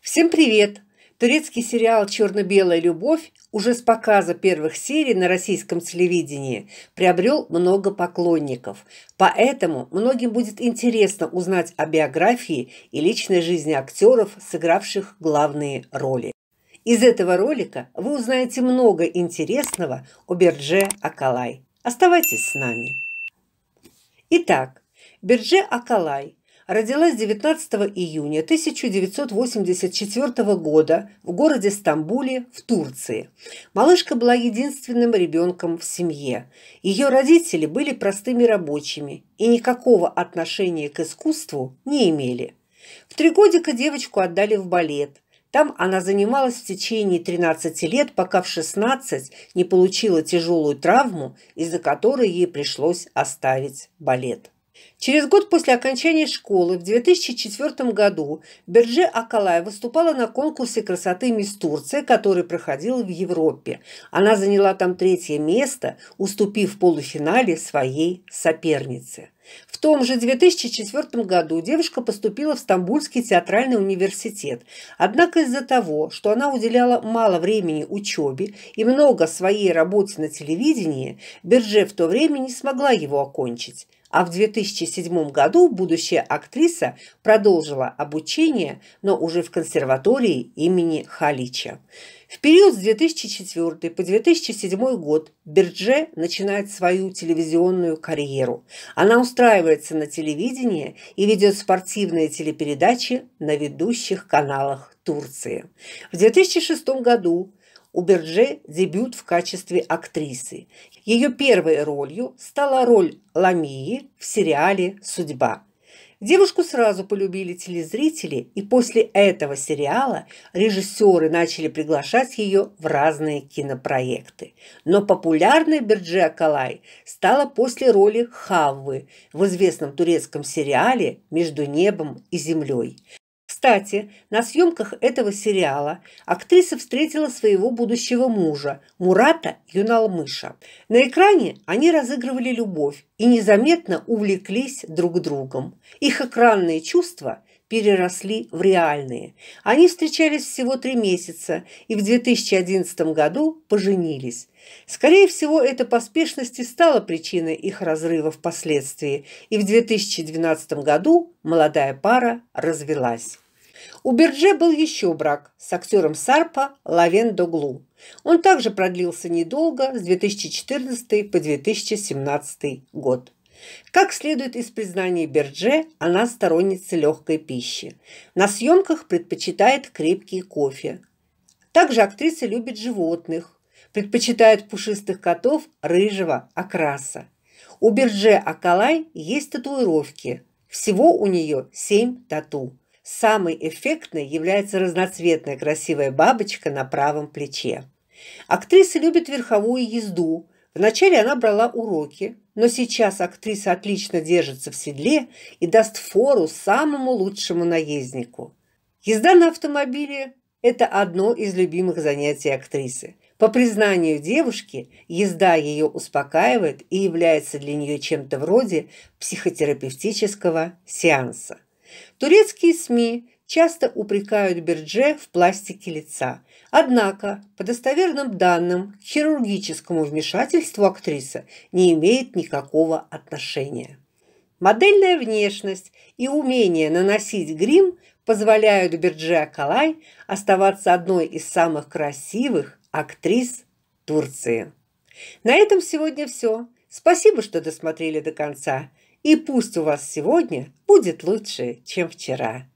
Всем привет! Турецкий сериал «Черно-белая любовь» уже с показа первых серий на российском телевидении приобрел много поклонников. Поэтому многим будет интересно узнать о биографии и личной жизни актеров, сыгравших главные роли. Из этого ролика вы узнаете много интересного о Бирдже Акалай. Оставайтесь с нами. Итак, Бирдже Акалай родилась 19 июня 1984 года в городе Стамбуле в Турции. Малышка была единственным ребенком в семье. Ее родители были простыми рабочими и никакого отношения к искусству не имели. В 3 годика девочку отдали в балет. Там она занималась в течение 13 лет, пока в 16 не получила тяжелую травму, из-за которой ей пришлось оставить балет. Через год после окончания школы в 2004 году Бирдже Акалай выступала на конкурсе красоты «Мисс Турция», который проходил в Европе. Она заняла там 3-е место, уступив в полуфинале своей сопернице. В том же 2004 году девушка поступила в Стамбульский театральный университет. Однако из-за того, что она уделяла мало времени учебе и много своей работе на телевидении, Бирдже в то время не смогла его окончить. А в 2007 году будущая актриса продолжила обучение, но уже в консерватории имени Халича. В период с 2004 по 2007 год Бирдже начинает свою телевизионную карьеру. Она устраивается на телевидение и ведет спортивные телепередачи на ведущих каналах Турции. В 2006 году у Бирдже дебют в качестве актрисы. Ее первой ролью стала роль Ламии в сериале «Судьба». Девушку сразу полюбили телезрители, и после этого сериала режиссеры начали приглашать ее в разные кинопроекты. Но популярной Бирдже Акалай стала после роли Хаввы в известном турецком сериале «Между небом и землей». Кстати, на съемках этого сериала актриса встретила своего будущего мужа Мурата Юналмыша. На экране они разыгрывали любовь и незаметно увлеклись друг другом. Их экранные чувства переросли в реальные. Они встречались всего 3 месяца и в 2011 году поженились. Скорее всего, эта поспешность и стала причиной их разрыва впоследствии, и в 2012 году молодая пара развелась. У Бирдже был еще брак с актером Сарпа Лавен Доглу. Он также продлился недолго, с 2014 по 2017 год. Как следует из признаний Бирдже, она сторонница легкой пищи. На съемках предпочитает крепкий кофе. Также актриса любит животных, предпочитает пушистых котов рыжего окраса. У Бирдже Акалай есть татуировки. Всего у нее 7 тату. Самой эффектной является разноцветная красивая бабочка на правом плече. Актриса любит верховую езду. Вначале она брала уроки, но сейчас актриса отлично держится в седле и даст фору самому лучшему наезднику. Езда на автомобиле – это одно из любимых занятий актрисы. По признанию девушки, езда ее успокаивает и является для нее чем-то вроде психотерапевтического сеанса. Турецкие СМИ часто упрекают Бирдже в пластике лица. Однако, по достоверным данным, к хирургическому вмешательству актриса не имеет никакого отношения. Модельная внешность и умение наносить грим позволяют Бирдже Акалай оставаться одной из самых красивых актрис Турции. На этом сегодня все. Спасибо, что досмотрели до конца. И пусть у вас сегодня будет лучше, чем вчера.